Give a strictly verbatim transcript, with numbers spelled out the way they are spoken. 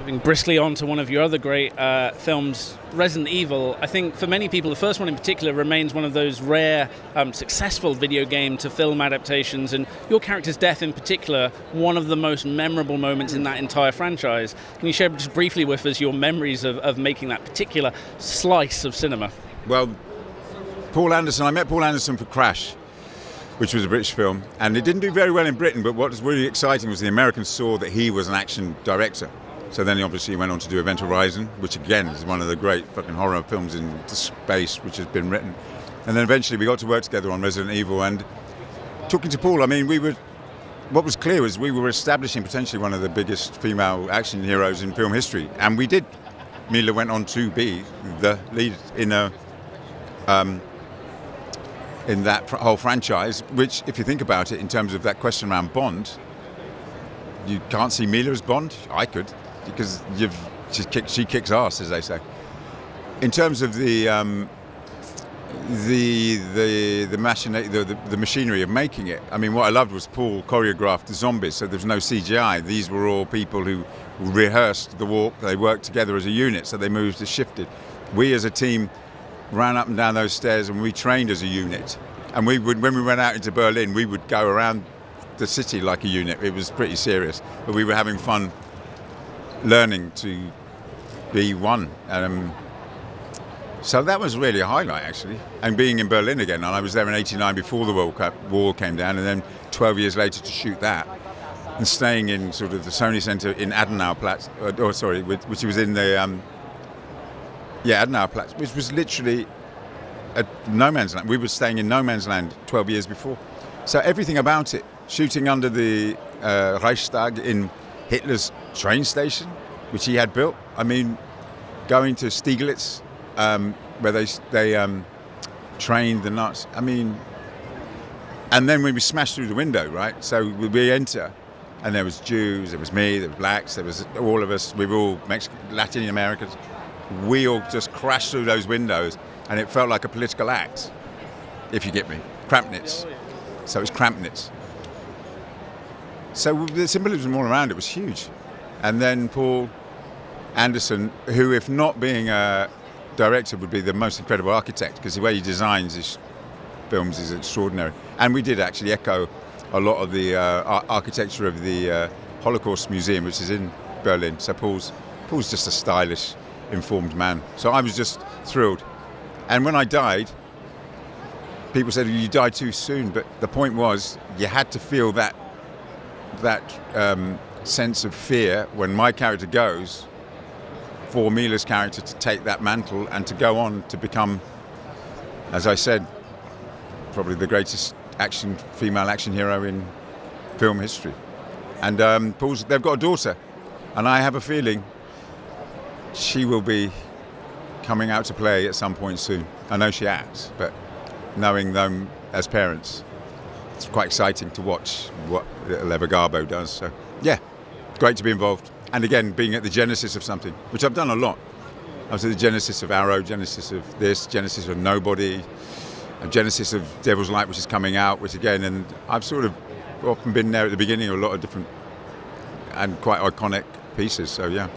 Moving briskly on to one of your other great uh, films, Resident Evil. I think for many people, the first one in particular remains one of those rare, um, successful video game to film adaptations, and your character's death in particular, one of the most memorable moments in that entire franchise. Can you share just briefly with us your memories of, of making that particular slice of cinema? Well, Paul Anderson, I met Paul Anderson for Crash, which was a British film, and it didn't do very well in Britain, but what was really exciting was the Americans saw that he was an action director. So then he obviously went on to do Event Horizon, which again is one of the great fucking horror films in space which has been written. And then eventually we got to work together on Resident Evil, and talking to Paul, I mean, we were, what was clear was we were establishing potentially one of the biggest female action heroes in film history, and we did. Mila went on to be the lead in, a, um, in that whole franchise, which, if you think about it, in terms of that question around Bond, you can't see Mila as Bond. I could. Because you've, she, kick, she kicks ass, as they say. In terms of the um, the the the, machina- the, the the machinery of making it, I mean, what I loved was Paul choreographed the zombies, so there's no C G I. These were all people who rehearsed the walk. They worked together as a unit, so they moved as shifted. We, as a team, ran up and down those stairs, and we trained as a unit. And we would, when we went out into Berlin, we would go around the city like a unit. It was pretty serious, but we were having fun. Learning to be one. Um, so that was really a highlight, actually. And being in Berlin again, and I was there in eighty-nine before the World Cup wall came down, and then twelve years later to shoot that. And staying in sort of the Sony Centre in Adenauerplatz, or, or sorry, which was in the, um, yeah, Adenauerplatz, which was literally a no man's land. We were staying in no man's land twelve years before. So everything about it, shooting under the uh, Reichstag in Hitler's train station, which he had built. I mean, going to Stieglitz, um, where they they um, trained the Nazis. I mean, and then when we smashed through the window, right? So we enter, and there was Jews, there was me, there was blacks, there was all of us. We were all Mexican, Latin Americans. We all just crashed through those windows, and it felt like a political act, if you get me. Krampnitz. So it was Krampnitz. So the symbolism all around it was huge. And then Paul Anderson, who, if not being a director, would be the most incredible architect, because the way he designs his films is extraordinary. And we did actually echo a lot of the uh, architecture of the uh, Holocaust Museum, which is in Berlin. So Paul's, Paul's just a stylish, informed man. So I was just thrilled. And when I died, people said, you died too soon. But the point was, you had to feel that that um, sense of fear when my character goes, for Mila's character to take that mantle and to go on to become, as I said, probably the greatest action female action hero in film history. And um, Paul's, they've got a daughter, and I have a feeling she will be coming out to play at some point soon. I know she acts, but knowing them as parents, it's quite exciting to watch what Lev Agarbo does. So, yeah, great to be involved. And again, being at the genesis of something, which I've done a lot. I was at the genesis of Arrow, genesis of this, genesis of Nobody, a genesis of Devil's Light, which is coming out, which again, and I've sort of often been there at the beginning of a lot of different and quite iconic pieces. So, yeah.